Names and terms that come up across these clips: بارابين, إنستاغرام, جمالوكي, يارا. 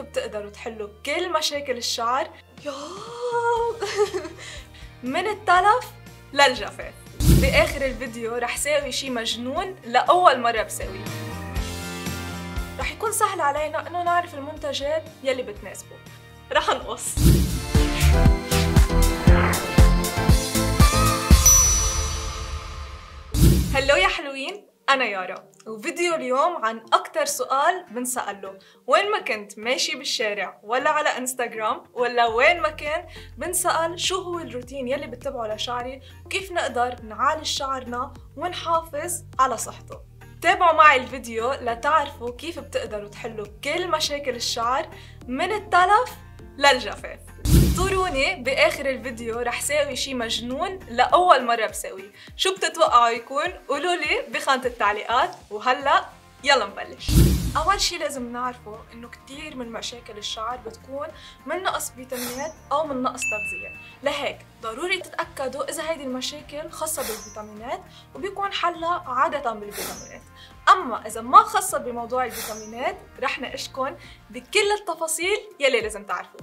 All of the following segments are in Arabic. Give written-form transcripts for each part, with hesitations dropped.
كيف بتقدروا تحلوا كل مشاكل الشعر من التلف للجفاف. بآخر الفيديو رح ساوي شي مجنون لأول مرة بساويه. رح يكون سهل علينا إنه نعرف المنتجات يلي بتناسبه. رح نقص. هلو يا حلوين، أنا يارا، وفيديو اليوم عن أكتر سؤال بنسأله وين ما كنت ماشي بالشارع ولا على انستغرام ولا وين ما كان، بنسأل شو هو الروتين يلي بتبعه لشعري وكيف نقدر نعالج شعرنا ونحافظ على صحته. تابعوا معي الفيديو لتعرفوا كيف بتقدروا تحلوا كل مشاكل الشعر من التلف للجفاف. زوروني بآخر الفيديو رح ساوي شي مجنون لأول مرة بساويه. شو بتتوقعوا يكون؟ قولولي بخانة التعليقات، وهلأ يلا نبلش. أول شي لازم نعرفه إنه كتير من مشاكل الشعر بتكون من نقص فيتامينات أو من نقص تغذية، لهيك ضروري تتأكدوا إذا هيدي المشاكل خاصة بالفيتامينات، وبيكون حلها عادة بالفيتامينات. أما إذا ما خاصة بموضوع الفيتامينات رح ناقشكن بكل التفاصيل يلي لازم تعرفوه.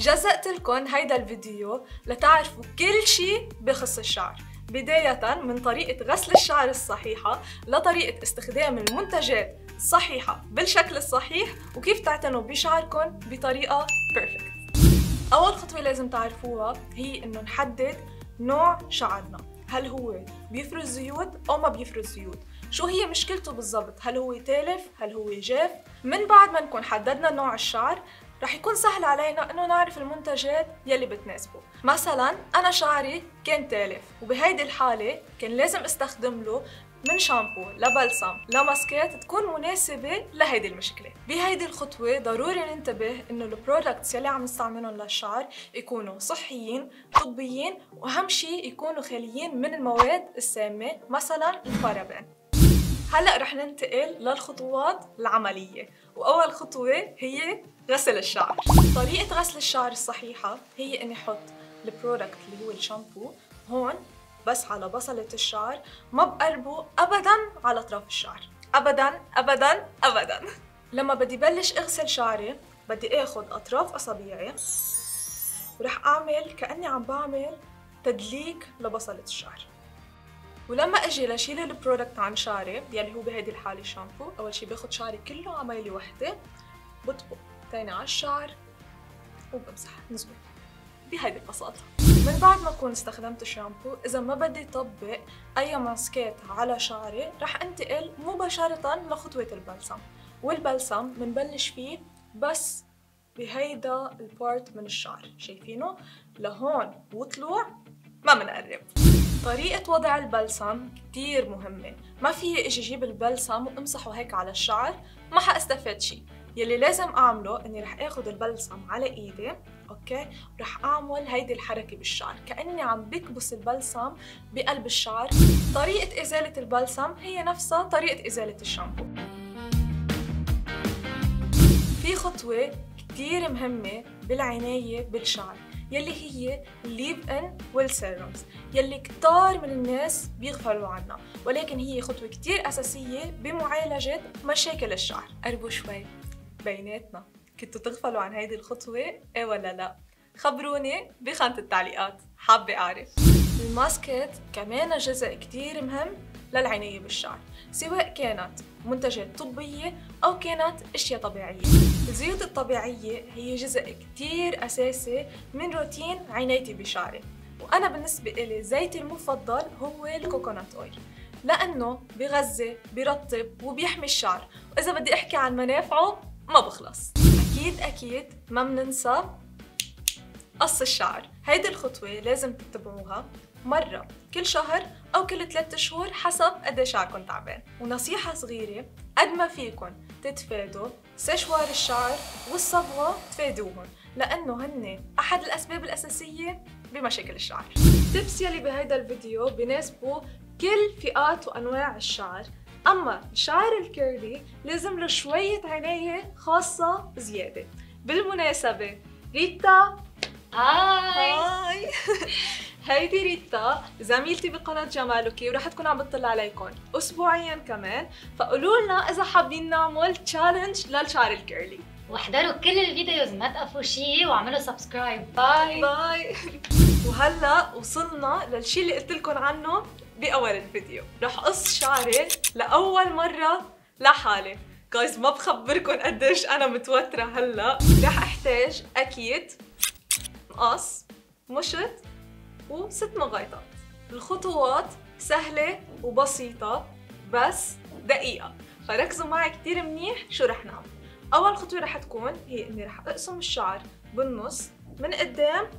جزأتلكن هيدا الفيديو لتعرفوا كل شي بخص الشعر، بداية من طريقة غسل الشعر الصحيحة لطريقة استخدام المنتجات الصحيحة بالشكل الصحيح، وكيف تعتنوا بشعركن بطريقة بيرفكت. أول خطوة لازم تعرفوها هي إنه نحدد نوع شعرنا، هل هو بيفرز زيوت أو ما بيفرز زيوت؟ شو هي مشكلته بالضبط؟ هل هو تالف؟ هل هو جاف؟ من بعد ما نكون حددنا نوع الشعر رح يكون سهل علينا إنه نعرف المنتجات يلي بتناسبه. مثلاً أنا شعري كان تالف، وبهيدي الحالة كان لازم استخدم له من شامبو لبلسم لماسكات تكون مناسبة لهيدي المشكلة. بهيدي الخطوة ضروري ننتبه إنه البرودكتس يلي عم نستعملهم للشعر يكونوا صحيين طبيين، وأهم شي يكونوا خاليين من المواد السامة مثلاً البارابين. هلأ رح ننتقل للخطوات العملية، وأول خطوة هي غسل الشعر. طريقة غسل الشعر الصحيحة هي إني أحط البرودكت اللي هو الشامبو هون بس على بصلة الشعر، ما بقربه أبداً على أطراف الشعر، أبداً أبداً أبداً. لما بدي بلش أغسل شعري بدي آخد أطراف أصابعي ورح أعمل كأني عم بعمل تدليك لبصلة الشعر. ولما اجي لشيل البرودكت عن شعري يلي هو بهيدي الحاله الشامبو، اول شي باخد شعري كله على ميله وحده، بطبق تاني على الشعر وبمسح نزبط بهيدي البساطه. من بعد ما اكون استخدمت الشامبو، اذا ما بدي طبق اي ماسكات على شعري رح انتقل مباشره لخطوه البلسم، والبلسم بنبلش فيه بس بهيدا البارت من الشعر، شايفينه لهون وطلوع ما منقرب. طريقة وضع البلسم كتير مهمة، ما في اجي اجيب البلسم وامسحه هيك على الشعر، ما حاستفاد شي. يلي لازم اعمله اني رح اخد البلسم على ايدي، اوكي، ورح اعمل هيدي الحركة بالشعر كأني عم بكبس البلسم بقلب الشعر. طريقة ازالة البلسم هي نفسها طريقة ازالة الشامبو. في خطوة كتير مهمة بالعناية بالشعر يلي هي الليف ان والسيرومز، يلي كتار من الناس بيغفلوا عنها، ولكن هي خطوة كتير أساسية بمعالجة مشاكل الشعر. قربوا شوي بيناتنا، كنتوا تغفلوا عن هيدي الخطوة ايه ولا لا؟ خبروني بخانة التعليقات، حابة أعرف. الماسكات كمان جزء كتير مهم للعناية بالشعر، سواء كانت منتجات طبية أو كانت أشياء طبيعية. الزيوت الطبيعية هي جزء كتير أساسي من روتين عنايتي بشعري، وأنا بالنسبة إلي زيتي المفضل هو الكوكونات أويل، لأنه بغذي برطب وبيحمي الشعر، وإذا بدي أحكي عن منافعه ما بخلص. أكيد أكيد ما مننسى قص الشعر، هيدي الخطوة لازم تتبعوها مرة كل شهر أو كل 3 شهور حسب قد شعركن تعبان. ونصيحة صغيرة، قد ما فيكن تتفادوا سشوار الشعر والصبغة تفادوهم، لأنه هن أحد الأسباب الأساسية بمشاكل الشعر. التبس يلي بهيدا الفيديو بيناسبوا كل فئات وأنواع الشعر، أما الشعر الكيرلي لازم له شوية عناية خاصة زيادة. بالمناسبة ريتا، هاي هيدي ريتا زميلتي بقناة جمالوكي، ورح تكون عم بتطلع عليكم أسبوعياً كمان، فقولولنا إذا حابين نعمل تشالنج للشعر الكيرلي، واحضروا كل الفيديوز ما تقفوا شيء واعملوا سبسكرايب. باي باي. وهلا وصلنا للشيء اللي قلت لكم عنه باول الفيديو، رح قص شعري لاول مره لحالي. جايز ما بخبركم قديش انا متوتره. هلا رح احتاج اكيد مقص، مشط، وست مغيطات. الخطوات سهله وبسيطه بس دقيقه، فركزوا معي كثير منيح شو رح نعمل. اول خطوه رح تكون هي اني رح اقسم الشعر بالنص من قدام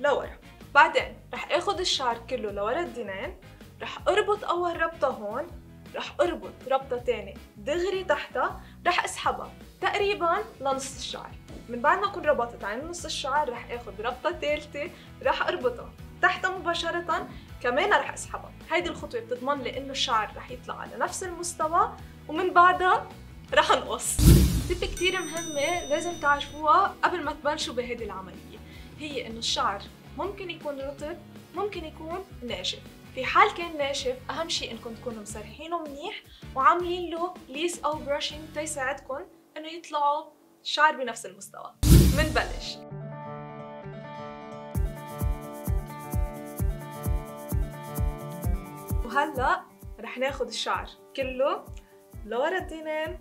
لورا، بعدين رح اخذ الشعر كله لورا الدينين، رح اربط اول ربطه هون، رح اربط ربطه ثانيه دغري تحتها، رح اسحبها تقريبا لنص الشعر. من بعد ما اكون ربطت عن نص الشعر رح اخذ ربطه ثالثه، رح اربطها تحتها مباشره، كمان رح اسحبها. هيدي الخطوه بتضمن لي انه الشعر رح يطلع على نفس المستوى، ومن بعدها رح نقص. تب كتير مهمه لازم تعرفوها قبل ما تبلشوا بهيدي العمليه، هي انه الشعر ممكن يكون رطب، ممكن يكون ناشف. في حال كان ناشف اهم شيء انكم تكونوا مسرحينه منيح وعاملين له ليس او براشنج تيساعدكم انه يطلعوا الشعر بنفس المستوى. منبلش. وهلا رح ناخذ الشعر كله لورا الدينين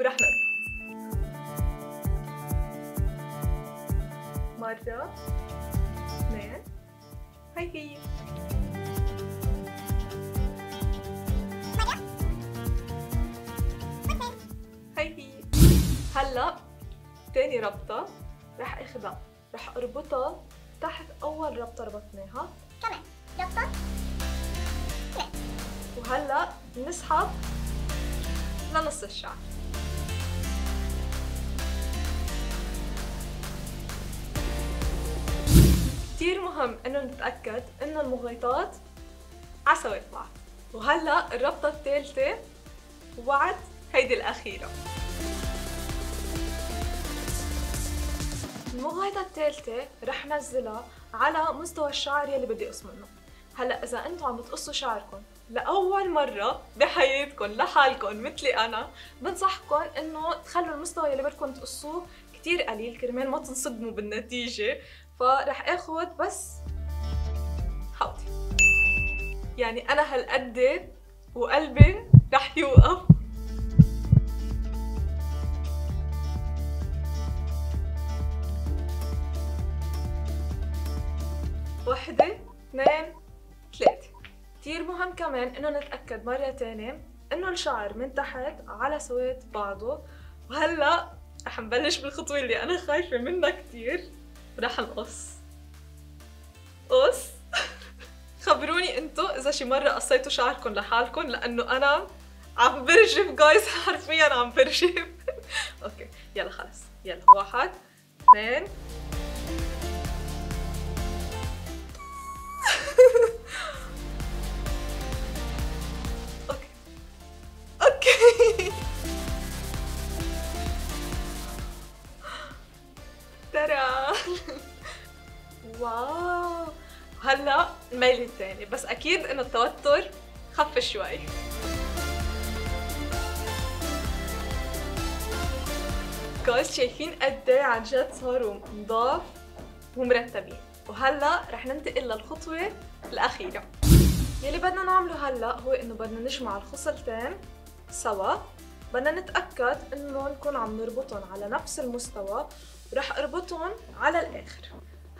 ورح نربط مرة اثنين. هاي هي هلا تاني ربطة رح اخذها، رح اربطها تحت اول ربطة ربطناها، كمان ربطة اثنين. وهلا بنسحب لنص الشعر. كتير مهم انه نتأكد انه المغيطات عسوت بعض. وهلا الربطة الثالثة وبعد هيدي الأخيرة. المغيطة الثالثة رح نزلها على مستوى الشعر يلي بدي اقص منه. هلا إذا أنتم عم بتقصوا شعركم لأول مرة بحياتكم لحالكم مثلي أنا، بنصحكم إنه تخلوا المستوى يلي بدكم تقصوه كتير قليل كرمال ما تنصدموا بالنتيجة. فرح آخد بس حوضي، يعني أنا هالقد وقلبي رح يوقف. واحدة اثنين ثلاثة. كتير مهم كمان انه نتأكد مرة تانية انه الشعر من تحت على سويت بعضه. وهلا رح نبلش بالخطوة اللي انا خايفة منها كتير، رح نقص. قص. خبروني انتو اذا شي مرة قصيتوا شعركم لحالكم، لانه انا عم برجف جايز، حرفيا عم برجف. اوكي يلا خلص، يلا واحد اثنين. اوكي. ترى واو. هلا الميل الثاني، بس اكيد انه التوتر خف شوي. جايز شايفين قد ايه عن جد صاروا نضاف ومرتبين. وهلا رح ننتقل للخطوة الأخيرة. يلي بدنا نعمله هلا هو إنه بدنا نجمع الخصلتين سوا، بدنا نتأكد إنه نكون عم نربطهم على نفس المستوى، ورح أربطهم على الآخر.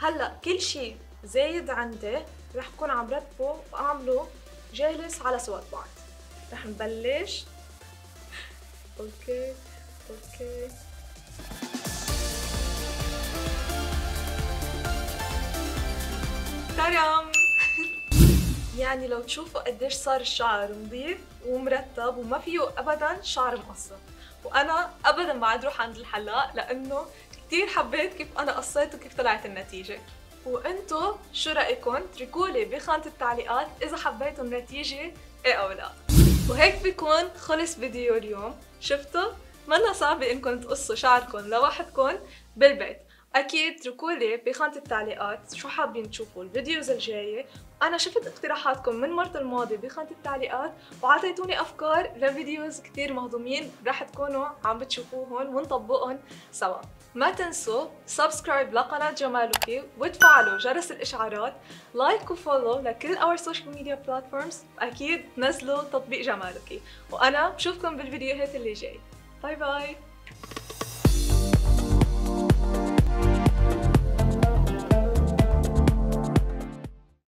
هلا كل شيء زايد عندي رح كون عم رتبه وأعمله جالس على سوا بعض. رح نبلش. أوكي أوكي. ترام. يعني لو تشوفوا قديش صار الشعر نظيف ومرتب وما فيه ابدا شعر مقصر. وانا ابدا ما عاد روح عند الحلاق لانه كثير حبيت كيف انا قصيت وكيف طلعت النتيجه. وانتم شو رايكم؟ اتركولي بخانه التعليقات اذا حبيتوا النتيجه ايه او لا. وهيك بيكون خلص فيديو اليوم. شفتوا؟ منا صعبه انكم تقصوا شعركم لوحدكم بالبيت. اكيد اتركولي بخانة التعليقات شو حابين تشوفوا الفيديوز الجاية. انا شفت اقتراحاتكم من مرة الماضي بخانة التعليقات وعطيتوني افكار لفيديوز كتير مهضومين رح تكونوا عم بتشوفوهم ونطبقهم سوا. ما تنسوا سبسكرايب لقناة جمالوكي وتفعلوا جرس الاشعارات، لايك وفولو لكل اور سوشيال ميديا بلاتفورمز، اكيد نزلوا تطبيق جمالوكي، وانا بشوفكم بالفيديوهات اللي جاي. باي باي.